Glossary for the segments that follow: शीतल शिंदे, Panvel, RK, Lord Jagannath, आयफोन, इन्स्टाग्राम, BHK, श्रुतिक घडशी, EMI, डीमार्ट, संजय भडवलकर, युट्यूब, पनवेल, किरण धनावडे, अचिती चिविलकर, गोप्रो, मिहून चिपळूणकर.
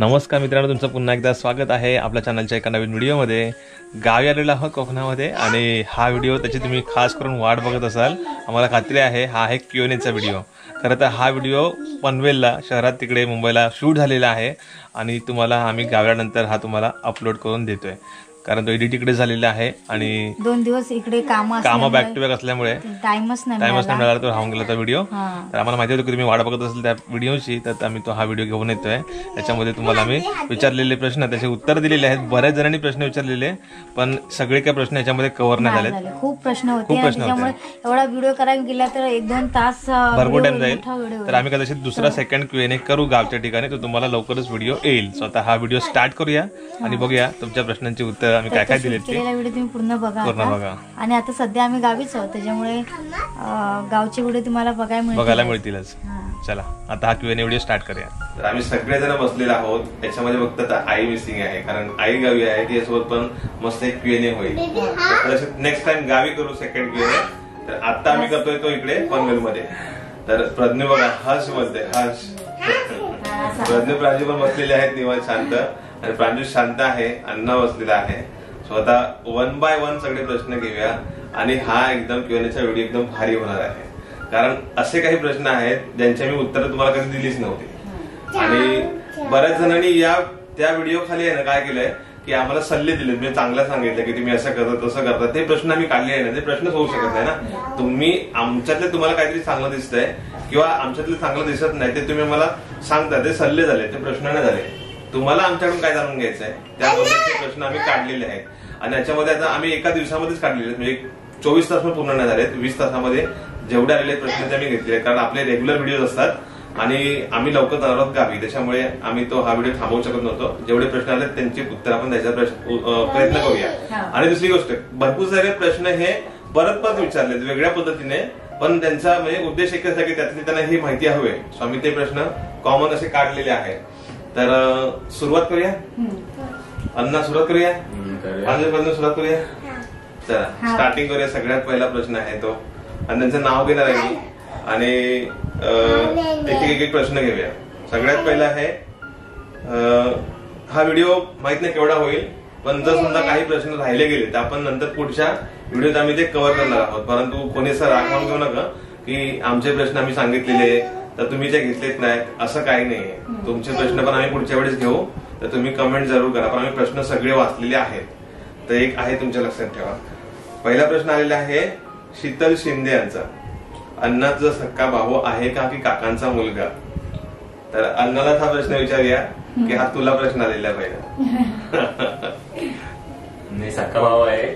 नमस्कार मित्रांनो, तुमचं पुन्हा एकदा स्वागत आहे आपल्या चॅनलच्या एका नवीन व्हिडिओमध्ये। गावी आलेलो आहोत कोकणामध्ये आणि हा व्हिडिओ त्याची तुम्ही खास करून वाट बघत असाल, आम्हाला खात्री आहे। हा आहे क्यूएनएचा व्हिडिओ। खरं तर हा व्हिडिओ पनवेलला शहरात तिकडे मुंबईला शूट झालेला आहे आणि तुम्हाला आम्ही गावानंतर हा तुम्हाला अपलोड करून देतोय, कारण तो एडिट इकडे झालेला आहे आणि 2 दिवस इकडे काम बॅक टू बॅक असल्यामुळे टाइमच नाही मिळाला, तो राहून गेला तो व्हिडिओ। तर आम्हाला माहिती होतं की तुम्ही वाट बघत असेल त्या व्हिडिओची, तर आम्ही तो हा व्हिडिओ घेऊन येतोय। त्याच्यामध्ये तुम्हाला आम्ही विचारलेले प्रश्न त्याचे उत्तर दिलेले आहेत। बऱ्याच जणांनी प्रश्न विचारलेले पण सगळे काय प्रश्न याच्यामध्ये कव्हर नाही झाले, खूप प्रश्न होते त्याच्यामुळे एवढा व्हिडिओ करायला गेला तर 1-2 तास भरपूर टाइम जाईल। तर आम्ही कदाचित दुसरा सेकंड क्यूएनए करू गावच्या ठिकाणी, तो तुम्हाला लवकरच व्हिडिओ येईल। स्वतः हा व्हिडिओ स्टार्ट करूया आणि बघूया तुमच्या प्रश्नांची उत्तर आम्ही काय काय दिलेत ते व्हिडिओ पूर्ण बघा। आणि आता सध्या आम्ही गावीच आहोत त्याच्यामुळे गावचे व्हिडिओ तुम्हाला बघायला मिळतीलच। चला आता हा क्यूएनए व्हिडिओ स्टार्ट करूया। तर आम्ही सगळेजण बसलेले आहोत, त्याच्यामध्ये फक्त आता आई मिसिंग आहे कारण आई गावी आहे, तिच्यासोबत पण मस्त एक क्यूएनए होईल। नेक्स्ट टाइम गावी करू सेकंड क्यूएनए। तर आता आम्ही करतोय तो इकडे पनवेल मध्ये। तर प्रज्ञा बघा हर्ष बोलते, हर्ष प्रज्ञा प्राजू पण बसलेले आहेत निवांत शांत, आणि प्रांजू शांत आहे, अण्णा बसलेला आहे। सो आता 1 बाय 1 सगळे प्रश्न घेऊया आणि हा एकदम क्यूएनएचा व्हिडिओ एकदम भारी होणार आहे, कारण असे काही प्रश्न आहेत ज्यांची मी उत्तर तुम्हाला कधी दिलीच नव्हती। आणि बऱ्याच जणांनी या त्या व्हिडिओ खाली आहे ना काय केलंय की आम्हाला सल्ले दिले, म्हणजे चांगला सांगितलं की तुम्ही असं करता तसं करता। ते प्रश्न आम्ही काढले आहे ना, ते प्रश्नच होऊ शकत नाही ना। तुम्ही आमच्यातले तुम्हाला काहीतरी चांगलं दिसतंय किंवा आमच्यातलं चांगलं दिसत नाही ते तुम्ही मला सांगता, ते सल्ले झाले, ते प्रश्न नाही झाले। तुम्हाला आमच्याकडून काय जाणून घ्यायचं आहे त्याबद्दलचे प्रश्न आम्ही काढलेले आहेत आणि याच्यामध्ये आता आम्ही एका दिवसामध्येच काढलेले आहेत, म्हणजे 24 तास पण पूर्ण नाही झालेत। 20 तासामध्ये जेवढे आलेले प्रश्न ते आम्ही घेतले, कारण आपले रेग्युलर व्हिडिओज असतात आणि आम्ही लवकर जाणार आहोत गावी, त्याच्यामुळे आम्ही तो हा व्हिडिओ थांबवू शकत नव्हतो। जेवढे प्रश्न आले त्यांची उत्तर आपण द्यायचा प्रयत्न करूया। आणि दुसरी गोष्ट, भरपूर सारे प्रश्न हे परत विचारलेत वेगळ्या पद्धतीने, पण त्यांचा म्हणजे उद्देश एकच आहे की त्यातली त्यांना ही माहिती हवी आहे। सो आम्ही ते प्रश्न कॉमन असे काढलेले आहेत। तर सुरुवात करूया, अन्ना सुरुवात करूया, अन्नापासून सुरुवात करूया। चला स्टार्टिंग करूया। सगळ्यात पहिला प्रश्न आहे तो, आणि त्यांचं नाव घेणार आहे मी आणि एक प्रश्न घेऊया। सगळ्यात पहिला आहे, हा व्हिडिओ माहित नाही केवढा होईल पण जर समजा काही प्रश्न राहिले गेले तर आपण नंतर पुढच्या व्हिडिओत आम्ही ते कव्हर करणार आहोत। परंतु कोणी असं राग मानून घेऊ नका की आमचे प्रश्न आम्ही सांगितलेले तर तुम्ही ते घेतलेत नाहीत, असं काही नाहीये। तुमचे प्रश्न पण आम्ही पुढच्या वेळेस घेऊ, तर तुम्ही कमेंट जरूर करा, पण आम्ही प्रश्न सगळे वाचलेले आहेत। तर एक आहे तुमच्या लक्षात ठेवा, पहिला प्रश्न आलेला आहे शीतल शिंदे यांचा, अण्णाचा सक्का भाऊ आहे का की काकांचा मुलगा? तर अण्णालाच हा प्रश्न विचारूया की हा तुला प्रश्न आलेला पहिला। मी सक्का भाऊ आहे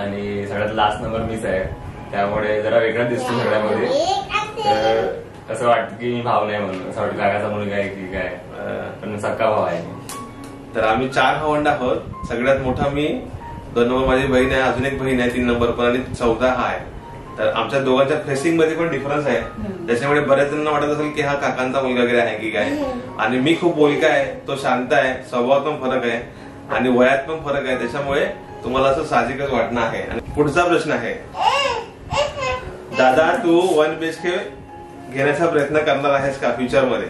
आणि सगळ्यात लास्ट नंबर मीच आहे, त्यामुळे जरा वेगळा दिसतो सगळ्यामध्ये, असं वाटतं की भाव नाही म्हणून, असं वाटतं काकाचा मुलगा आहे की काय, पण सक्का भाव आहे। तर आम्ही 4 भावंड आहोत, सगळ्यात मोठा मी, 2 नंबर माझी बहीण आहे, अजून एक बहीण आहे 3 नंबर पण, आणि 14 हा आहे। तर आमच्या दोघांच्या फेसिंग मध्ये पण डिफरन्स आहे, त्याच्यामुळे बऱ्याच जणांना वाटत असेल की हा काकांचा मुलगा वगैरे आहे की काय। आणि मी खूप बोलका आहे, तो शांत आहे, स्वभाव पण फरक आहे आणि वयात पण फरक आहे, त्याच्यामुळे तुम्हाला असं साहजिकच वाटणं आहे। आणि पुढचा प्रश्न आहे, दादा तू 1 BHK घेण्याचा प्रयत्न करणार आहेस का फ्युचर मध्ये?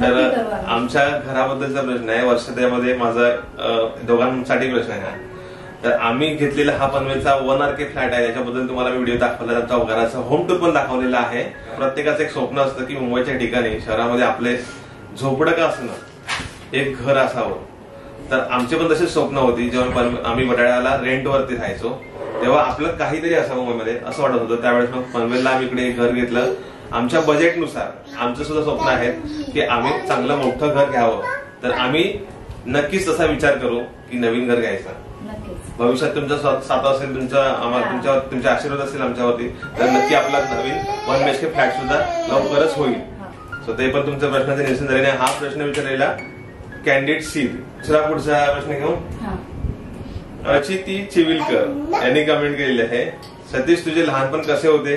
तर आमच्या घराबद्दलचा प्रश्न आहे, वर्षामध्ये माझा दोघांसाठी प्रश्न आहे। तर आम्ही घेतलेला हा पनवेलचा 1 RK फ्लॅट आहे, त्याच्याबद्दल तुम्हाला मी व्हिडिओ दाखवला, आमच्या घराचा होम टूर पण दाखवलेला आहे। प्रत्येकाचं एक स्वप्न असतं की मुंबईच्या ठिकाणी शहरामध्ये आपले झोपडं का असणं, एक घर असावं। तर आमचे पण तसेच स्वप्न होती, जेव्हा आम्ही वडाळ्याला रेंटवरती राहायचो तेव्हा आपलं काहीतरी असावं मुंबईमध्ये असं वाटत होतं। त्यावेळेस मग पनवेलला आम्ही इकडे घर घेतलं, आमच्या बजेटनुसार आमचं सुद्धा स्वप्न आहे की आम्ही चांगलं मोठं घर घ्यावं। तर आम्ही नक्कीच तसा विचार करू की नवीन घर घ्यायचा, भविष्यात तुमचा साथ असेल, तुमचा आशीर्वाद असेल आमच्यावरती, तर नक्की आपला नवीन 1 BHK फ्लॅट सुद्धा लवकरच होईल। सो ते पण तुमच्या प्रश्नाचे निरसन झाले नाही। हा प्रश्न विचारलेला कॅन्डिडेट सी। दुसरा पुढचा प्रश्न घेऊ, अचिती चिविलकर यांनी कमेंट केलेली आहे, सतीश तुझे लहानपण कसे होते,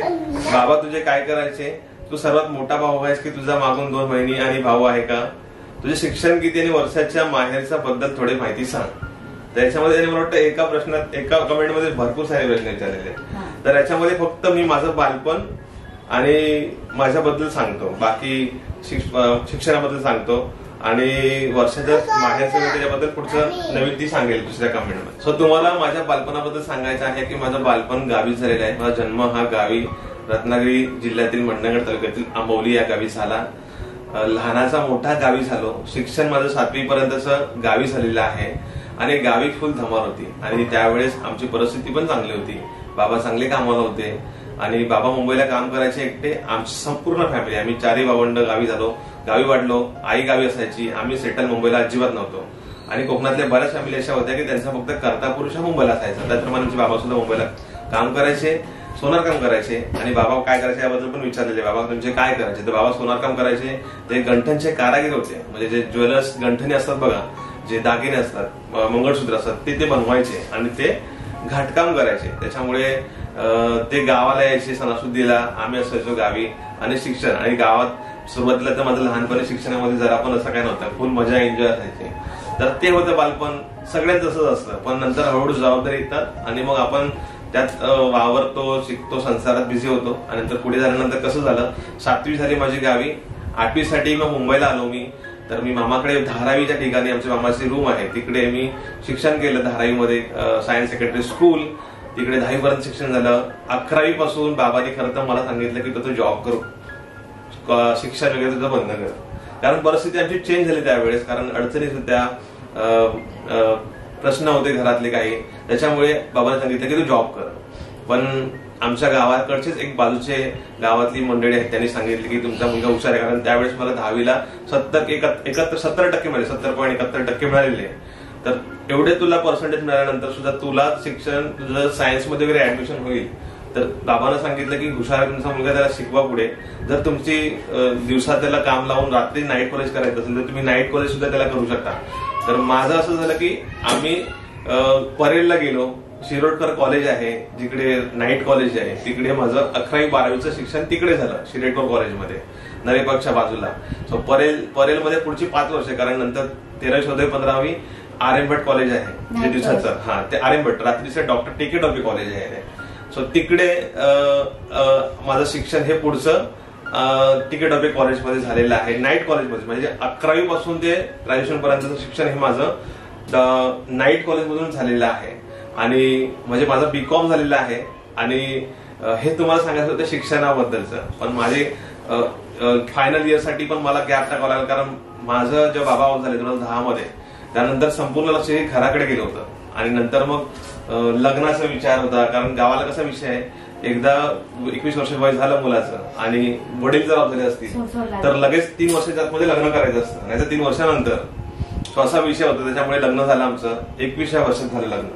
बाबा तुझे काय करायचे, तू सर्वात मोठा भाऊ आहेस की तुझा मागून 2 बहिणी आणि भाऊ आहे का, तुझे शिक्षण किती आणि वर्षाच्या माहेरच्या बद्दल थोडी माहिती सांग। त्याच्यामध्ये मला वाटतं एका प्रश्नात एका कमेंट मध्ये भरपूर सारे प्रश्न विचारलेले, तर याच्यामध्ये फक्त मी माझं बालपण आणि माझ्याबद्दल सांगतो, बाकी शिक्षणाबद्दल सांगतो बालपण गावी झालेलं आहे। माझा जन्म हा गावी रत्नागिरी जिल्ह्यातील मंडणगड तालुक्यातील आंबोली या गावी झाला। लहानाचा मोठा गावी झालो। शिक्षण माझं 7वी पर्यंतच गावी झालेलं आहे आणि गावी फुल धमाल होती आणि त्यावेळेस आमची परिस्थिती पण चांगली होती। बाबा चांगले कामाला होते आणि बाबा मुंबईला काम करायचे एकटे। आमची संपूर्ण फॅमिली आम्ही चारही भावंड गावी झालो, गावी वाढलो। आई गावी असायची, आम्ही सेटल मुंबईला अजिबात नव्हतो आणि कोकणातल्या बऱ्याच फॅमिली अशा होत्या की त्यांचा फक्त कर्ता पुरुष मुंबईला असायचा। त्याचप्रमाणे आमचे बाबा सुद्धा मुंबईला काम करायचे, सोनारकाम करायचे आणि बाबा काय करायचे याबद्दल पण विचारलेले, बाबा तुमचे काय करायचे, तर बाबा सोनारकाम करायचे। ते गंठणचे कारागीर होते, म्हणजे जे ज्वेलर्स गंठणी असतात बघा, जे दागिने असतात, मंगळसूत्र असतात, ते बनवायचे आणि ते घाटकाम करायचे। त्याच्यामुळे ते गावाला यायचे सणासुदीला, आम्ही असायचो गावी। आणि शिक्षण आणि गावात सुरुवातीला तर माझं लहानपणी शिक्षणामध्ये जरा पण असं काय नव्हतं, फुल मजा एन्जॉय असायची। तर ते होतं बालपण, सगळ्यात तसंच असतं। पण नंतर हळूहळू जबाबदारी येतात आणि मग आपण त्यात वावरतो, शिकतो, संसारात बिझी होतो। आणि नंतर पुढे झाल्यानंतर कसं झालं, 7वी झाली माझी गावी, 8वीसाठी मग मुंबईला आलो मी। तर मी मामाकडे धारावीच्या ठिकाणी आमच्या मामाची रूम आहे, तिकडे मी शिक्षण केलं धारावीमध्ये, सायन्स सेक्रेटरी स्कूल, तिकडे 10वीपर्यंत शिक्षण झालं। 11वीपासून बाबांनी खरं तर मला सांगितलं की तू जॉब करू, शिक्षण वगैरे तुझं बंद कर, कारण परिस्थिती आमची चेंज झाली त्यावेळेस, कारण अडचणीत होत्या, प्रश्न होते घरातले काही, त्याच्यामुळे बाबांनी सांगितलं की तू जॉब कर। पण आमच्या गावाकडचेच एक बाजूचे गावातली मंडळी आहेत, त्यांनी सांगितले की तुमचा मुलगा हुशार आहे, कारण त्यावेळेस मला 10वीला 70 टक्के मिळाले, 70.71% मिळालेले। तर एवढे तुला पर्सेंटेज मिळाल्यानंतर सुद्धा तुला शिक्षण तुझं सायन्समध्ये वगैरे ऍडमिशन होईल। तर बाबांना सांगितलं की हुशार आहे तुमचा मुलगा, त्याला शिकवा पुढे। जर तुमची दिवसात त्याला काम लावून रात्री नाईट कॉलेज करायचं असेल तर तुम्ही नाईट कॉलेज सुद्धा त्याला करू शकता। तर माझं असं झालं की आम्ही परेलला गेलो, शिरोडकर कॉलेज आहे जिकडे नाईट कॉलेज आहे, तिकडे माझं 11वी-12वीचं शिक्षण तिकडे झालं, शिरोडकर कॉलेजमध्ये नरेपक्षा बाजूला। सो परेलमध्ये पुढची 5 वर्ष, कारण नंतर 13-14-15वी आर एम भट कॉलेज आहे जे दिवसाचं, हा ते आर एम भट रात्रीचं डॉक्टर टिके टोपे कॉलेज आहे। सो तिकडे माझं शिक्षण हे पुढचं टिके टोपे कॉलेजमध्ये झालेलं आहे, नाईट कॉलेजमध्ये। म्हणजे 11वीपासून ते ग्रॅज्युएशनपर्यंतचं शिक्षण हे माझं नाईट कॉलेजमधून झालेलं आहे आणि म्हणजे माझं बीकॉम झालेलं आहे। आणि हे तुम्हाला सांगायचं होतं शिक्षणाबद्दलचं, पण माझे फायनल इयरसाठी पण मला गॅप टाकावा लागला, कारण माझं जेव्हा बाबा ऑफ झाले 2010 मध्ये, त्यानंतर संपूर्ण लक्ष हे घराकडे गेलं होतं। आणि नंतर मग लग्नाचा विचार होता, कारण गावाला कसा विषय आहे, एकदा 21 वर्ष वय झालं मुलाचं आणि वडील जबाबदारी असतील तर लगेच 3 वर्षाच्या आतमध्ये लग्न करायचं असतं, नाही तर 3 वर्षानंतर, असा विषय होता। त्याच्यामुळे लग्न झालं आमचं 21व्या वर्षात झालं लग्न,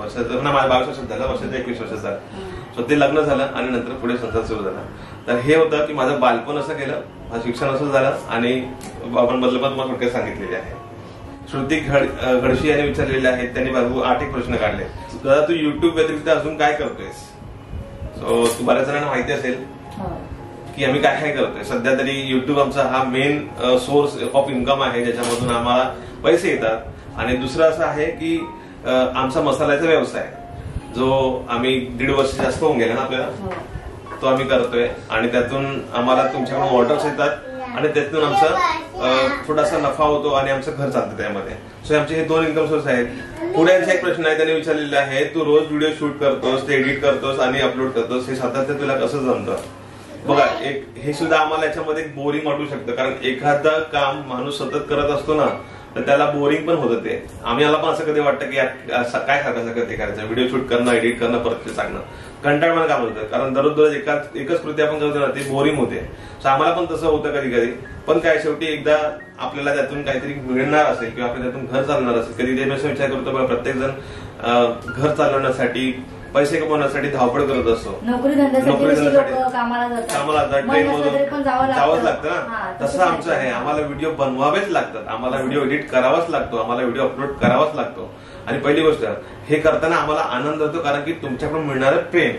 वर्षाचं ना माझ्या 22 वर्षात झालं, वर्षाचं 21 वर्षात झालं। सो ते लग्न झालं आणि नंतर पुढे संसार सुरू झाला। तर हे होतं की माझं बालपण असं गेलं, माझं शिक्षण असं झालं आणि बाबांबद्दल पण मला थोडक्यात सांगितलेले आहे। श्रुतिक घडशी यांनी विचारलेले आहेत, त्यांनी बाबू 8 प्रश्न काढले, दादा तू युट्यूब व्यतिरिक्त अजून काय करतोयस? सो तू बऱ्याच जणांना माहिती असेल की आम्ही काय काय करतोय। सध्या तरी युट्यूब आमचा हा मेन सोर्स ऑफ इन्कम आहे, ज्याच्यामधून आम्हाला पैसे येतात। आणि दुसरं असं आहे की आमचा मसाल्याचा व्यवसाय जो आम्ही 1.5 वर्ष जास्त होऊन गेला ना आपल्याला, तो आम्ही करतोय आणि त्यातून आम्हाला तुमच्याकडून ऑर्डर्स येतात आणि त्यातून आमचा थोडासा नफा होतो आणि आमचं घर चालतं त्यामध्ये। सो आमचे हे 2 इन्कम सोर्स आहेत। पुढे यांचा एक प्रश्न आहे, त्यांनी विचारलेला आहे तू रोज व्हिडिओ शूट करतोस, ते एडिट करतोस आणि अपलोड करतोस, हे सातत्य तुला कसं जमतं? बघा, एक हे सुद्धा आम्हाला याच्यामध्ये बोरिंग वाटू शकतं, कारण एखादं काम माणूस सतत करत असतो ना तर त्याला बोरिंग पण होतं ते। आम्हाला पण असं कधी वाटतं की काय सारखं ते करायचं, व्हिडिओ शूट करणं, एडिट करणं, परत सांगणं, कंटाळवाणं काम होतं, कारण दररोज एकच कृती आपण करतो ना, ते बोरिंग होते। सो आम्हाला पण तसं होतं कधी कधी, पण काय शेवटी एकदा आपल्याला त्यातून काहीतरी मिळणार असेल किंवा आपल्याला त्यातून घर चालणार असेल, कधी ते असा विचार करतो प्रत्येक जण घर चालवण्यासाठी, पैसे कमवण्यासाठी धावपळ करत असतो, नोकरी धंद्यासाठी कामाला जावंच लागतं ना, तसं आमचं आहे। आम्हाला व्हिडिओ बनवावेच लागतात, आम्हाला व्हिडिओ एडिट करावाच लागतो, आम्हाला व्हिडिओ अपलोड करावाच लागतो। आणि पहिली गोष्ट हे करताना आम्हाला आनंद होतो, कारण की तुमच्याकडून मिळणारं प्रेम,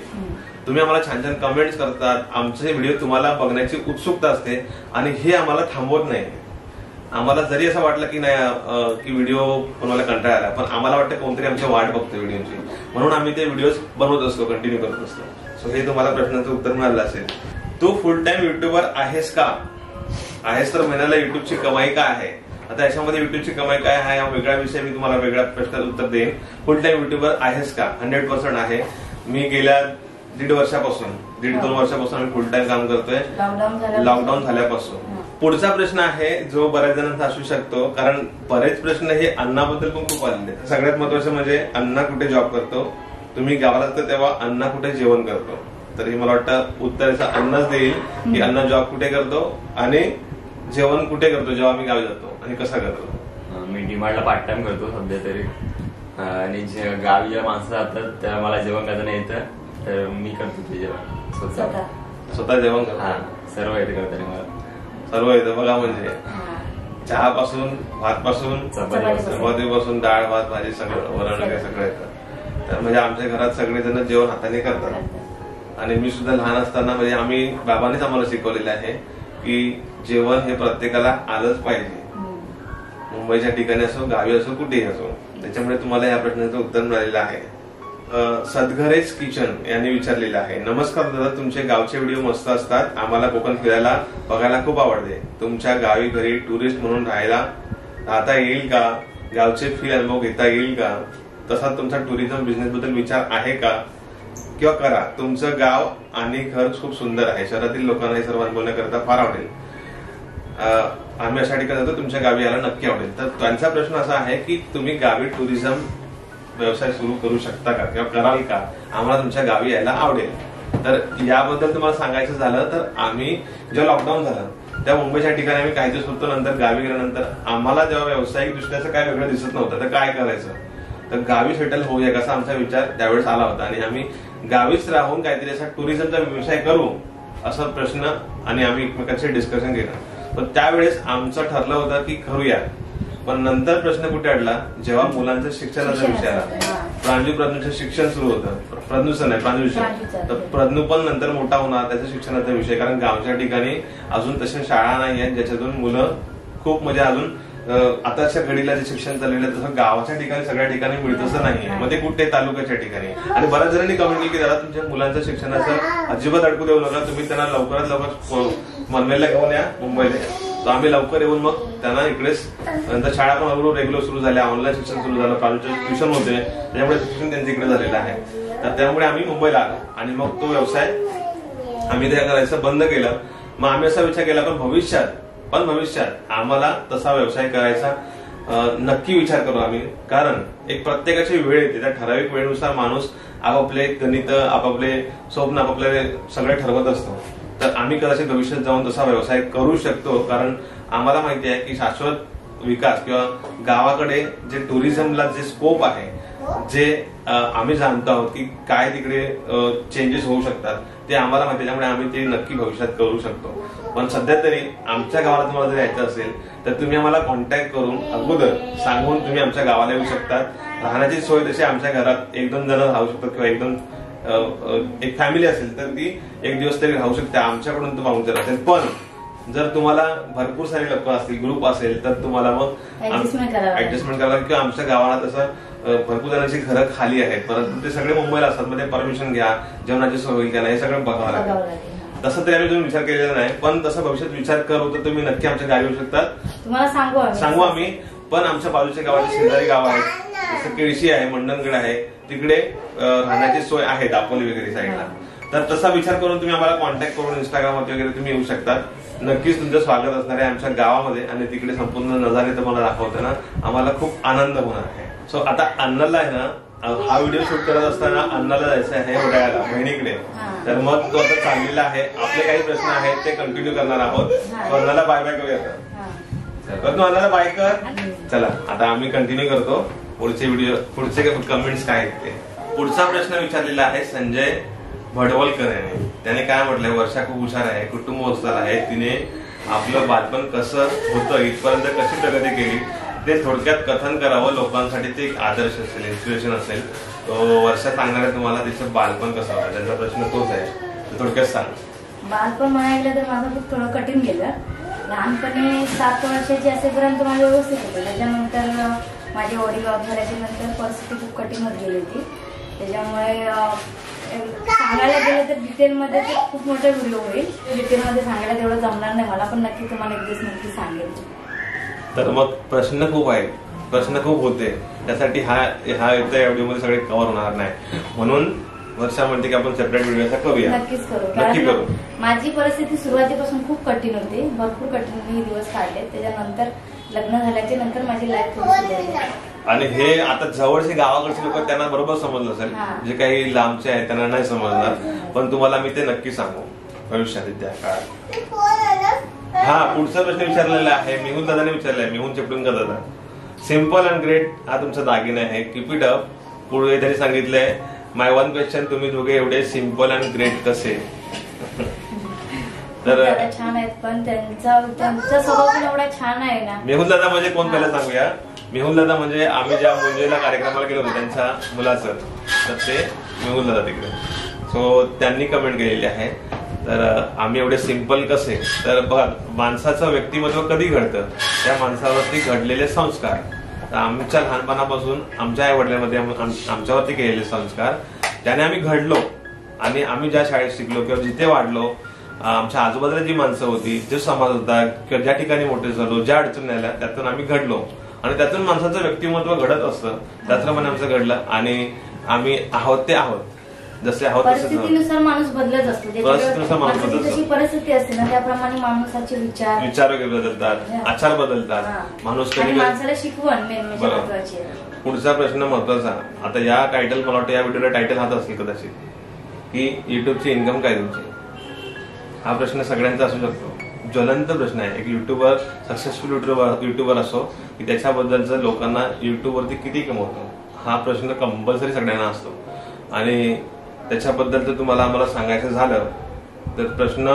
तुम्ही आम्हाला छान छान कमेंट्स करतात, आमचे व्हिडिओ तुम्हाला बघण्याची उत्सुकता असते आणि हे आम्हाला थांबवत नाही। आम्हाला जरी असं वाटलं की नाही की व्हिडिओ बनवायला कंटाळा आला, पण आम्हाला वाटतं कोणतरी आमची वाट बघतो व्हिडिओची, म्हणून आम्ही ते व्हिडिओ बनवत असतो, कंटिन्यू करत असतो। सो हे तुम्हाला प्रश्नाचं उत्तर मिळालं असेल। तू फुल टाइम युट्यूबर आहेस का? आहेस तर महिन्याला युट्यूबची कमाई काय आहे? आता याच्यामध्ये युट्यूबची कमाई काय आहे हा वेगळा विषय, मी तुम्हाला वेगळ्या प्रश्नाचं उत्तर देईन. फुल टाइम युट्यूबर आहेस का? 100% आहे. मी गेल्या दीड दोन वर्षापासून फुल टाइम काम करतोय लॉकडाऊन झाल्यापासून. पुढचा प्रश्न आहे जो बऱ्याच जणांचा असू शकतो, कारण बरेच प्रश्न हे अन्नाबद्दल पण खूप आलेले. सगळ्यात महत्वाचं म्हणजे अण्णा कुठे जॉब करतो, तुम्ही गावाला असता तेव्हा अण्णा कुठे जेवण करतो. तर हे मला वाटतं उत्तराचा अण्णाच देईल की अण्णा जॉब कुठे करतो आणि जेवण कुठे करतो जेव्हा आम्ही गावी जातो आणि कसा करतो. मी डीमार्टला पार्ट टाइम करतो सध्या तरी, आणि जे गावी ज्या माणसं जातात त्या मला जेवण करताना येतं, तर मी करतो ते जेवण स्वतः जेवण करतो. सर्व येते करताना मला सर्व येतं बघा, म्हणजे चहा पासून भात पासून चपाती पासून डाळ भात भाजी सगळं वरण वगैरे सगळं येतं. तर म्हणजे आमच्या घरात सगळेजण जेवण हाताने करतात. आणि मी सुद्धा लहान असताना म्हणजे आम्ही बाबांनीच आम्हाला शिकवलेलं आहे की जेवण हे प्रत्येकाला आलंच पाहिजे, मुंबईच्या ठिकाणी असो गावी असो कुठेही असो. त्याच्यामुळे तुम्हाला या प्रश्नाचं उत्तर मिळालेलं आहे. सदघरेज किचन यांनी विचारलेलं आहे, नमस्कार दादा, तुमचे गावचे व्हिडिओ मस्त असतात, आम्हाला कोकण फिरायला बघायला खूप आवडते. तुमच्या गावी घरी टुरिस्ट म्हणून राहता येईल का? गावचे फी अनुभव घेता येईल का? तसा तुमचा टुरिझम बिझनेस बद्दल विचार आहे का किंवा करा? तुमचं गाव आणि घर खूप सुंदर आहे, शहरातील लोकांना हे सर्व अनुभवण्याकरता फार आवडेल. आम्ही अशा ठिकाणी जातो, तुमच्या गावी यायला नक्की आवडेल. तर त्यांचा प्रश्न असा आहे की तुम्ही गावी टुरिझम व्यवसाय सुरू करू शकता का किंवा कराल का, आम्हाला तुमच्या गावी यायला आवडेल. तर याबद्दल तुम्हाला सांगायचं झालं तर आम्ही जेव्हा लॉकडाऊन झालं त्या मुंबईच्या ठिकाणी आम्ही काही दिवस होतो. नंतर गावी गेल्यानंतर आम्हाला जेव्हा व्यावसायिक दृष्ट्याचं काय वेगळं दिसत नव्हतं तर काय करायचं, तर गावी सेटल होऊया कसा आमचा विचार त्यावेळेस आला होता. आणि आम्ही गावीच राहून काहीतरी असा टुरिझमचा व्यवसाय करू असा प्रश्न आणि आम्ही एकमेकांशी डिस्कशन केलं. पण त्यावेळेस आमचं ठरलं होतं की करूया, पण नंतर प्रश्न कुठे अडला जेव्हा मुलांचं शिक्षणाचा विषय आला. प्रांजूचं शिक्षण सुरू होतं, प्रांजूचं प्रांजूपण नंतर मोठा होणार त्याचा शिक्षणाचा विषय, कारण गावच्या ठिकाणी अजून तशा शाळा नाही आहेत ज्याच्यातून मुलं खूप म्हणजे अजून आताच्या घडीला जे शिक्षण चाललेलं आहे तसं गावाच्या ठिकाणी सगळ्या ठिकाणी मिळत असं नाहीये. मग ते कुठे तालुक्याच्या ठिकाणी. आणि बऱ्याच जणांनी कमेंट केली की दादा तुमच्या मुलांचं शिक्षणाचं अजिबात अडकू देऊ नका, तुम्ही त्यांना लवकरात लवकर मनवेला घेऊन या मुंबईला. तर आम्ही लवकर येऊन मग त्यांना इकडेच नंतर शाळा पण हळूहळू रेग्युलर सुरू झाल्या, ऑनलाईन शिक्षण सुरू झालं, प्रांजूचं ट्युशन होते, त्यामुळे शिक्षण त्यांच्या इकडे झालेलं आहे. तर त्यामुळे आम्ही मुंबईला आलो आणि मग तो व्यवसाय आम्ही त्या करायचं बंद केलं. मग आम्ही असा विचार केला पण भविष्यात आम्हाला तसा व्यवसाय करायचा नक्की विचार करू आम्ही, कारण एक प्रत्येकाची वेळ येते, त्या ठराविक वेळेनुसार माणूस आपापले गणित आपापले स्वप्न आपापले सगळे ठरवत असतो. तर आम्ही कदाचित भविष्यात जाऊन तसा व्यवसाय करू शकतो, कारण आम्हाला माहिती आहे की शाश्वत विकास किंवा गावाकडे जे टुरिझमला जे स्कोप आहे जे आम्ही जाणतो आहोत की काय तिकडे चेंजेस होऊ शकतात ते आम्हाला माहिती, त्यामुळे आम्ही ते नक्की भविष्यात करू शकतो. पण सध्या तरी आमच्या गावाला तुम्हाला जर यायचं असेल तर तुम्ही आम्हाला कॉन्टॅक्ट करून अगोदर सांगून तुम्ही आमच्या गावाला येऊ शकतात. राहण्याची सोय तशी आमच्या घरात 1-2 जण राहू शकतात किंवा एक फॅमिली असेल तर ती एक दिवस तरी राहू शकते आमच्याकडून तो पाहुणचार असेल. पण जर तुम्हाला भरपूर सारे लोक असतील ग्रुप असेल तर तुम्हाला मग ऍडजस्टमेंट करावं, किंवा आमच्या गावाला तसं भरपूर जणांची घरं खाली आहेत परंतु ते सगळे मुंबईला असतात, म्हणजे परमिशन घ्या जेवणाची सोय होईल का नाही हे सगळं बघावं लागेल. तसं तरी आम्ही तुम्ही विचार केलेला नाही, पण तसं भविष्यात विचार करू तर तुम्ही नक्की आमच्या गावी येऊ शकतात, तुम्हाला सांगू आम्ही. पण आमच्या बाजूच्या गावाचे शेजारी गाव आहेत जसं केळशी आहे, मंडणगड आहे, तिकडे राहण्याची सोय आहे दापोली वगैरे साईडला. तर तसा विचार करून तुम्ही आम्हाला कॉन्टॅक्ट करून इंस्टाग्रामवरती वगैरे तुम्ही येऊ शकता. नक्कीच तुमचं स्वागत असणार आहे आमच्या गावामध्ये आणि तिकडे संपूर्ण नजारे तुम्हाला दाखवताना आम्हाला खूप आनंद होणार आहे. सो आता अण्णाला आहे ना, हा व्हिडिओ शूट करत असताना अण्णाला जायचं आहे वडाळ्याला बहिणीकडे, तर मग तो आता चांगलेला आहे. आपले काही प्रश्न आहेत ते कंटिन्यू करणार आहोत. अण्णाला बाय बाय करूया का? तू अण्णाला बाय कर. चला आता आम्ही कंटिन्यू करतो पुढचे कमेंट्स काय आहेत ते. पुढचा प्रश्न विचारलेला आहे संजय भडवलकर यांनी. त्याने काय म्हटलंय, वर्षा खूप हुशार आहे, कुटुंब होस्तार आहे, तिने आपलं बालपण कसं होतं इथपर्यंत कशी प्रगती केली ते थोडक्यात कथन करावं, लोकांसाठी ते एक आदर्श असेल, इन्स्पिरेशन असेल. वर्षा सांगणार आहे तुम्हाला तिचं बालपण कसं होतं, त्यांचा प्रश्न तोच आहे, थोडक्यात सांग. बालपण म्हणायला तर माझं खूप थोडं कठीण गेलं. लहानपणी 7 वर्षाचे असेपर्यंत माझं व्यवस्थित होतं, त्याच्यानंतर माझे वडील ऑफ झाल्याच्या नंतर परिस्थिती खूप कठीण होत गेली होती. त्याच्यामुळे सांगायला गेलं तर डिटेलमध्ये ते खूप मोठा व्हिडिओ होईल, डिटेलमध्ये सांगायला तेवढं जमणार नाही मला, पण नक्की तुम्हाला एक दिवस नक्की सांगेल. तर मग प्रश्न खूप आहेत, प्रश्न खूप होते, त्यासाठी हा व्हिडिओ मध्ये सगळे कव्हर होणार नाही, म्हणून वर्षा म्हणते की आपण सेपरेट व्हिडिओ असा करूया. नक्की करू. माझी परिस्थिती सुरुवातीपासून खूप कठीण होती, भरपूर कठीण मी दिवस काढले. त्याच्यानंतर लग्न झाल्याच्या नंतर माझी लाईफ थोडी, आणि हे आता जवळचे गावाकडचे लोक त्यांना बरोबर समजलं असेल, जे काही लांबचे आहेत त्यांना नाही समजणार, पण तुम्हाला मी ते नक्की सांगू भविष्यात त्या काळात. हा पुढचा प्रश्न विचारलेला आहे मिहून दादाने, विचारलाय मिहून चिपळूणकर दादा. सिंपल अँड ग्रेट हा तुमचा दागिना आहे, कीप इट अप. पुढे त्यांनी सांगितलंय माय वन क्वेश्चन, तुम्ही दोघे एवढे सिंपल अँड ग्रेट कसे? तर छान आहेत, पण त्यांचा स्वभाव एवढा छान आहे ना. मेहुल दादा म्हणजे कोण पहिला सांगूया. मेहुल दादा म्हणजे आम्ही ज्या मुंबईला कार्यक्रमाला गेलो होतो त्यांच्या मुलाचं, तर ते मेहुल दादा तिकडे, सो त्यांनी कमेंट केलेली आहे. तर आम्ही एवढे सिंपल कसे, तर बघा माणसाचं व्यक्तिमत्व कधी घडतं, त्या माणसावरती घडलेले संस्कार. आमच्या लहानपणापासून आमच्या आई वडिलांमध्ये आमच्यावरती केलेले संस्कार, त्याने आम्ही घडलो. आणि आम्ही ज्या शाळेत शिकलो किंवा जिथे वाढलो, आमच्या आजूबाजूला जी माणसं होती, जो समाज होता, किंवा ज्या ठिकाणी मोठे झालो, ज्या अडचणी आल्या, त्यातून आम्ही घडलो. आणि त्यातून माणसाचं व्यक्तिमत्व घडत असतं, त्याचप्रमाणे आमचं घडलं. आणि आम्ही आहोत ते आहोत, जसे आहोत परिस्थितीनुसार माणूस बदलत असतो. जशी परिस्थिती असते ना त्याप्रमाणे माणसाचे विचार वगैरे बदलतात, आचार बदलतात, माणूस माणसाला शिकवण. पुढचा प्रश्न महत्वाचा. आता या टायटल, मला वाटतं या व्हिडिओला टायटल हात असेल कदाचित, की युट्यूबची इन्कम काय तुमची. हा प्रश्न सगळ्यांचा असू शकतो, ज्वलंत प्रश्न आहे. एक युट्यूबर, सक्सेसफुल युट्यूबर असो की त्याच्याबद्दलचं लोकांना युट्यूबवरती किती कमवतो हा प्रश्न कंपल्सरी सगळ्यांना असतो. आणि त्याच्याबद्दल तर तुम्हाला आम्हाला सांगायचं झालं तर प्रश्न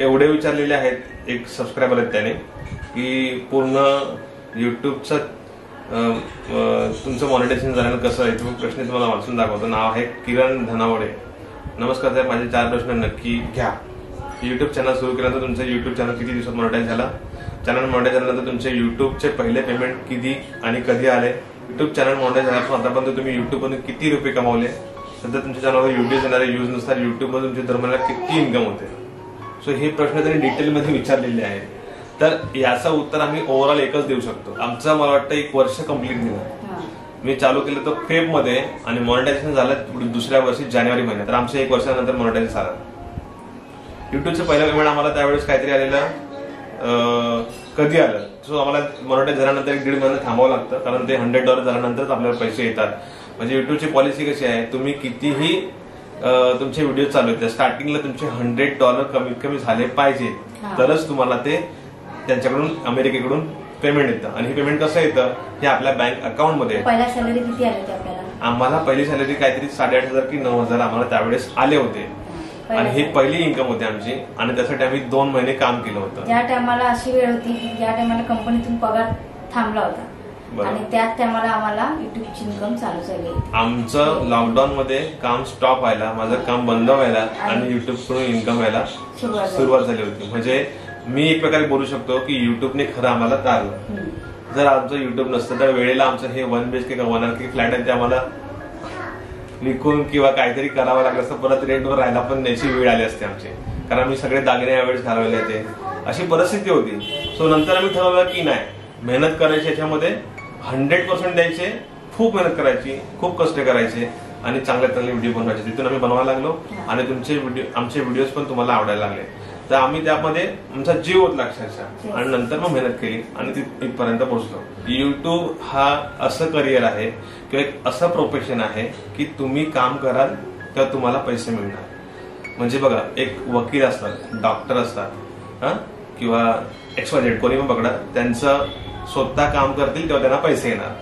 एवढे विचारलेले आहेत. एक सबस्क्रायबर आहेत त्याने, की पूर्ण युट्यूबचं तुमचं मॉनिटायझेशन झालं कसं आहे, तो प्रश्न तुम्हाला वाचून दाखवतो. नाव आहे किरण धनावडे. नमस्कार साहेब, माझे 4 प्रश्न नक्की घ्या. युट्यूब चॅनल सुरू केल्यानंतर तुमचं युट्यूब चॅनल किती दिवसात मॉनिटाईज झाला? चॅनल मॉनिटाईज झाल्यानंतर तुमचे युट्यूबचे पहिले पेमेंट किती आणि कधी आले? युट्यूब चॅनल मॉनिटाईज झाल्यापासून आतापर्यंत तुम्ही युट्यूबमधून किती रुपये कमावले? सध्या तुमच्या चॅनलवर युट्यूब येणारे यूज नुसार युट्यूबमध्ये तुमच्या दरम्यानला किती इन्कम होते? सो हे प्रश्न त्यांनी डिटेलमध्ये विचारलेले आहेत. तर याचं उत्तर आम्ही ओव्हरऑल एकच देऊ शकतो. आमचं मला वाटतं 1 वर्ष कम्प्लीट झालं. मी चालू केलं तर फेब्रुवारीमध्ये आणि मॉनिटायझेशन झालं दुसऱ्या वर्षी जानेवारी महिन्यात. तर आमचं 1 वर्षानंतर मॉनिटायझेशन झालं. युट्यूबचं पहिलं पेमेंट आम्हाला त्यावेळेस काहीतरी आलेलं, कधी आलं? सो आम्हाला मॉनिटायझ झाल्यानंतर 1.5 महिना थांबावं लागतं, कारण ते $100 झाल्यानंतरच आपल्याला पैसे येतात. म्हणजे युट्यूबची पॉलिसी कशी आहे, तुम्ही कितीही तुमचे व्हिडिओ चालू आहेत स्टार्टिंगला तुमचे $100 कमीत कमी झाले पाहिजे, तरच तुम्हाला ते त्यांच्याकडून अमेरिकेकडून पेमेंट येतं. आणि हे पेमेंट कसं येतं, हे आपल्या बँक अकाउंट मध्ये. पहिला सॅलरी किती आली होती आपल्याला? आम्हाला पहिली सॅलरी काहीतरी 8,500 की 9,000 आम्हाला त्यावेळेस आले होते. आणि ही पहिली इन्कम होती आमची, आणि त्यासाठी आम्ही 2 महिने काम केलं होतं. त्या टायमाला अशी वेळ होती की ज्या टायमाला कंपनीतून पगार थांबला होता, आणि त्याच टायमाला आम्हाला युट्यूबची इन्कम चालू झाली. आमचं लॉकडाऊन मध्ये काम स्टॉप व्हायला, माझं काम बंद व्हायला आणि युट्यूबकडून इन्कम व्हायला सुरुवात झाली होती. म्हणजे मी एक प्रकारे बोलू शकतो की युट्यूबने खरं आम्हाला तारलं. जर आमचं युट्यूब नसतं तर वेळेला आमचं हे 1 BHK फ्लॅट आहे ते आम्हाला विकून किंवा काहीतरी करावं लागलं असतं, परत रेंटवर राहायला पण न्यायची वेळ आली असते आमची, कारण मी सगळे दागिने यावेळेस घालवले होते, अशी परिस्थिती होती. सो नंतर आम्ही ठरवलं की नाही, मेहनत करायची, याच्यामध्ये 100% द्यायचे, खूप मेहनत करायची, खूप कष्ट करायचे आणि चांगले व्हिडिओ बनवायचे. तिथून आम्ही बनवायला लागलो आणि आमचे व्हिडिओज पण तुम्हाला आवडायला लागले. तर आम्ही त्यामध्ये आमचा जीव होत लागशाचा, आणि नंतर मग मेहनत केली आणि तिथपर्यंत पोहोचलो. युट्यूब हा असं करिअर आहे किंवा एक असं प्रोफेशन आहे की तुम्ही काम कराल तर तुम्हाला पैसे मिळणार. म्हणजे बघा, एक वकील असतात, डॉक्टर असतात, किंवा XYZ कोणी पण पकडा, त्यांचं स्वतः काम करतील तेव्हा त्यांना पैसे येणार.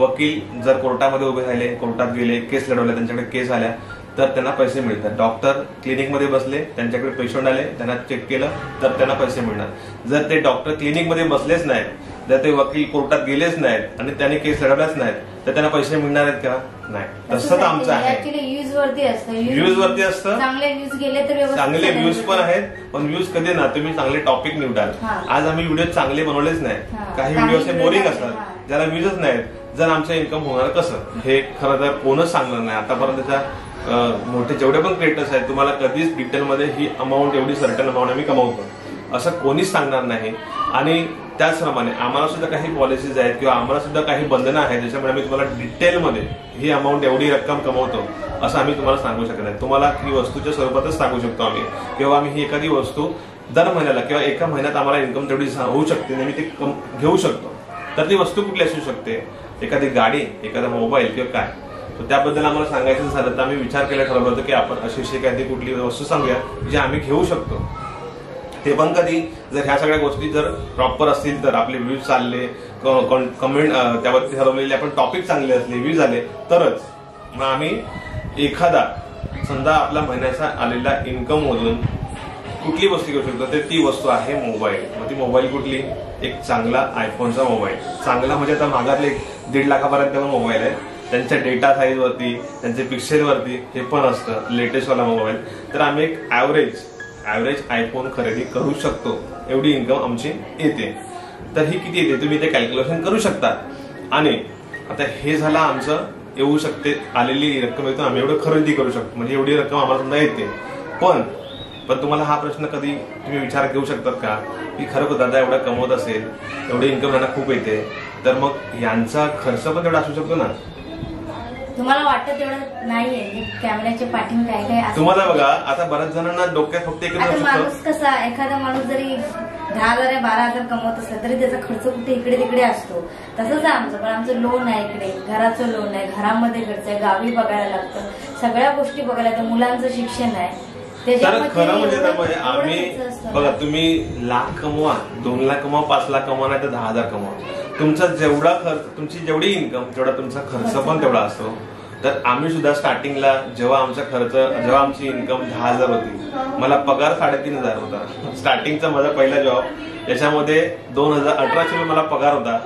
वकील जर कोर्टामध्ये उभे राहिले, कोर्टात गेले, केस लढवल्या, त्यांच्याकडे केस आल्या तर त्यांना पैसे मिळतात. डॉक्टर क्लिनिकमध्ये बसले, त्यांच्याकडे पेशंट आले, त्यांना चेक केलं तर त्यांना पैसे मिळणार. जर ते डॉक्टर क्लिनिकमध्ये बसलेच नाहीत, जर ते वकील कोर्टात गेलेच नाहीत आणि त्यांनी केस लढवल्याच नाहीत तर त्यांना पैसे मिळणार आहेत का? नाही. तसंच आमचं आहे, व्ह्यूज वरती असतं. चांगले व्ह्यूज पण आहेत, पण व्ह्यूज कधी ना तुम्ही चांगले टॉपिक निवडाल. आज आम्ही व्हिडिओ चांगले बनवलेच नाही, काही व्हिडिओ बोरिंग असतात, ज्याला व्ह्यूजच नाहीत, जर आमचं इन्कम होणार कसं? हे खरं तर कोणच सांगणार नाही. आतापर्यंतच्या मोठे जेवढे पण क्रिएटर्स आहेत, तुम्हाला कधीच डिटेलमध्ये ही अमाऊंट, एवढी सर्टन अमाऊंट आम्ही कमावतो असं कोणीच सांगणार नाही. आणि त्याचप्रमाणे आम्हाला सुद्धा काही पॉलिसीज आहेत किंवा आम्हाला सुद्धा काही बंधनं आहेत ज्याच्यामुळे आम्ही तुम्हाला डिटेलमध्ये ही अमाऊंट एवढी रक्कम कमवतो असं आम्ही तुम्हाला सांगू शकत नाही. तुम्हाला ही वस्तूच्या स्वरूपातच सांगू शकतो आम्ही, किंवा आम्ही ही एखादी वस्तू दर महिन्याला किंवा एका महिन्यात आम्हाला इन्कम तेवढी होऊ शकते आणि ती घेऊ शकतो. तर ती वस्तू कुठली असू शकते, एखादी गाडी, एखादा मोबाईल किंवा काय. तर त्याबद्दल आम्हाला सांगायचं झालं तर आम्ही विचार केला, ठरवलं होतं की आपण अशी अशी एखादी कुठली वस्तू सांगूया जी आम्ही घेऊ शकतो. ते पण कधी जर ह्या सगळ्या गोष्टी जर प्रॉपर असतील तर आपले व्ह्यूज चालले, कमेंट त्यावरती ठरवलेले आपण टॉपिक चांगले असले, व्ह्यूज आले तरच मग आम्ही एखादा समजा आपला महिन्याचा आलेला इन्कम मधून कुठली वस्तू घेऊ शकतो. तर ती वस्तू आहे मोबाईल. मग ती मोबाईल कुठली, एक चांगला आयफोनचा मोबाईल. चांगला म्हणजे आता मागातले 1.5 लाखापर्यंत पण मोबाईल आहे, त्यांच्या डेटा साईज वरती, त्यांच्या पिक्सेल वरती हे पण असतं लेटेस्टवाला मोबाईल. तर आम्ही एक ॲव्हरेज आयफोन खरेदी करू शकतो, एवढी इन्कम आमची येते. तर ही किती येते तुम्ही ते कॅल्क्युलेशन करू शकता. आणि आता हे झालं आमचं येऊ शकते आलेली रक्कम, येतो आम्ही एवढं खरेदी करू शकतो म्हणजे एवढी रक्कम आम्हाला समजा येते. पण तुम्हाला हा प्रश्न कधी तुम्ही विचार घेऊ शकतात का की खरं दादा एवढा कमवत असेल, एवढी इन्कम त्यांना खूप येते, तर मग यांचा खर्च पण तेवढा असू शकतो ना. तुम्हाला वाटत तेवढं नाहीये कॅमेऱ्याच्या पाठीवर काय काय. तुम्हाला बघा आता बऱ्याच जणांना डोक्यात फक्त एक माणूस कसा एखादा माणूस जरी 10,000 12,000 कमवत असला तरी त्याचा खर्च कुठे इकडे तिकडे असतो. तसंच आमचं पण आमचं लोन आहे, इकडे घराचं लोन आहे, घरामध्ये खर्च आहे, गावी बघायला लागतं, सगळ्या गोष्टी बघायला लागतं, मुलांचं शिक्षण आहे. तर खरं म्हणजे आम्ही बघा तुम्ही 1 लाख कमवा, 2 लाख कमवा, 5 लाख कमवा, नाही तर 10,000 कमवा, तुमचा जेवढा खर्च, तुमची जेवढी इन्कम तेवढा तुमचा खर्च पण तेवढा असतो. तर आम्ही सुद्धा स्टार्टिंगला जेव्हा आमचा खर्च, जेव्हा आमची इन्कम 10,000 होती, मला पगार 3,500 होता स्टार्टिंगचा माझा पहिला जॉब, त्याच्यामध्ये 2,000 मला पगार होता.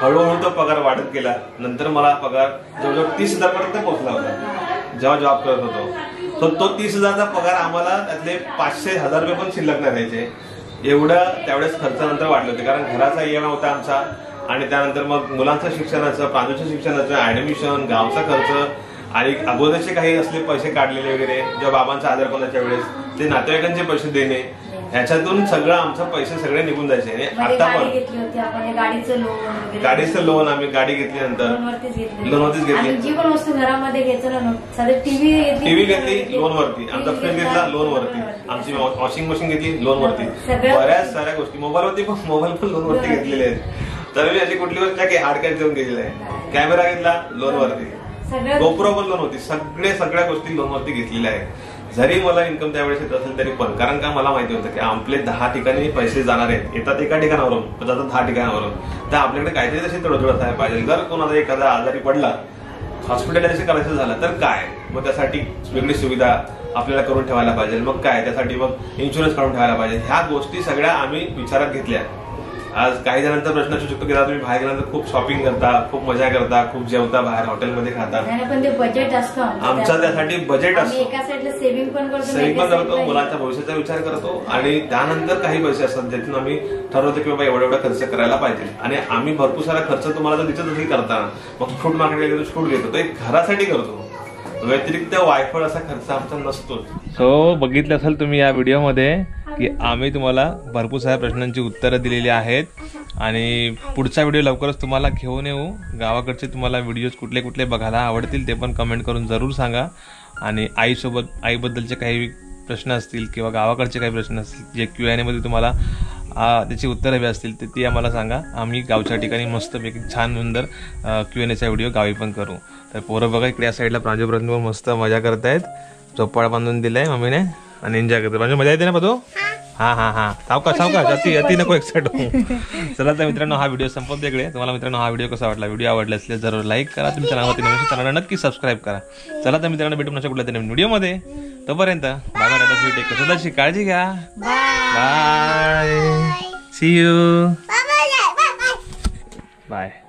हळूहळू तो पगार वाढत गेला, नंतर मला पगार जवळजवळ 30,000 पर्यंत पोहोचला होता जेव्हा जॉब करत होतो. तर तो 30,000चा पगार आम्हाला त्यातले 500-1,000 रुपये पण शिल्लक नाही राहायचे, एवढा त्यावेळेस खर्चानंतर वाढले होते. कारण घराचा EMI होता आमचा, आणि त्यानंतर मग मुलांचं शिक्षणाचं, प्रांजूच्या शिक्षणाचं ऍडमिशन, गावचा खर्च, आणि अगोदरचे काही असले पैसे काढलेले वगैरे जेव्हा बाबांच्या आजारपणाच्या वेळेस, ते नातेवाईकांचे पैसे देणे, ह्याच्यातून सगळं आमचं पैसे सगळे निघून जायचे. आता पण गाडीचं लोन, आम्ही गाडी घेतल्यानंतर लोनवरतीच घेतली, जी पण वस्तू घरामध्ये घ्यायचं टीव्ही घेतली लोनवरती, आमचा फ्रीज घेतला लोनवरती, आमची वॉशिंग मशीन घेतली लोनवरती, बऱ्याच साऱ्या गोष्टी मोबाईलवरती पण, लोनवरती घेतलेले आहेत. तर मी अशी कुठली गोष्ट की हार्ड कॅश देऊन गेलेली आहे. कॅमेरा घेतला लोनवरती, गोप्रो पण लोन होती, सगळ्या गोष्टी लोनवरती घेतलेल्या आहेत. जरी मला इन्कम त्यावेळेस येत असेल तरी पण, कारण का मला माहिती होतं की आपले 10 ठिकाणी पैसे जाणार आहेत, येतात एका ठिकाणावरून जातात 10 ठिकाणावरून. तर आपल्याकडे काहीतरी तशी तडजोड असायला पाहिजे. जर कोणाचा एखादा आजारी पडला, हॉस्पिटलायझेशन करायचं झालं तर काय, मग त्यासाठी वेगळी सुविधा आपल्याला करून ठेवायला पाहिजे. मग काय त्यासाठी मग इन्शुरन्स काढून ठेवायला पाहिजे. ह्या गोष्टी सगळ्या आम्ही विचारात घेतल्या. आज काही जणांचा प्रश्न असू शकतो की तुम्ही बाहेर गेल्यानंतर खूप शॉपिंग करता, खूप मजा करता, खूप जेवता, बाहेर हॉटेलमध्ये खाता, पण ते बजेट असतो आमचा, त्यासाठी बजेट असतो. एका साईडला सेव्हिंग पण करतो, मुलांच्या भविष्याचा विचार करतो, आणि त्यानंतर काही पैसे असतात ज्यातून आम्ही ठरवतो की बाबा एवढा एवढा खर्च करायला पाहिजे. आणि आम्ही भरपूर सारा खर्च तुम्हाला जर दिसत असेल करताना, मग फ्रूट मार्केटला गेलो फ्रूट घेतो, तो एक घरासाठी करतो, व्यतिरिक्त वायफळ असा खर्च आमचा नसतो. सो बघितलं असेल तुम्ही या व्हिडिओमध्ये की आम्ही तुम्हाला भरपूर साऱ्या प्रश्नांची उत्तरं दिलेली आहेत. आणि पुढचा व्हिडिओ लवकरच तुम्हाला घेऊन येऊ. गावाकडचे तुम्हाला व्हिडिओज कुठले कुठले बघायला आवडतील ते पण कमेंट करून जरूर सांगा. आणि आईसोबत आईबद्दलचे काही प्रश्न असतील किंवा गावाकडचे काही प्रश्न असतील जे Q&Aमध्ये तुम्हाला त्याची उत्तरं हवी असतील तर ती आम्हाला सांगा. आम्ही गावच्या ठिकाणी मस्तपैकी छान सुंदर Q&Aचा व्हिडिओ गावी पण करू. तर पोरं बघा इकडे या साईडला प्रांजू प्रांजूवर मस्त मजा करत आहेत, झोपाळ बांधून दिलं आहे मम्मीने आणि एन्जॉय करतो. प्रांजू मजा येते ना बघू. हां हां हां सावकाश अति नको एक्साइट हो. चला तर मित्रांनो हा व्हिडिओ संपवतो इकडे. तुम्हाला मित्रांनो हा व्हिडिओ कसा वाटला, व्हिडिओ आवडला असल्यास जरूर लाईक करा, तुमच्या चॅनलला नक्की सबस्क्राईब करा. चला तर मित्रांनो भेटू नका कुठल्या तरी नवीन व्हिडिओमध्ये. तोपर्यंत बाबा टाटा सी टेक, स्वतःची काळजी घ्या, बाय, सी यू, बाय.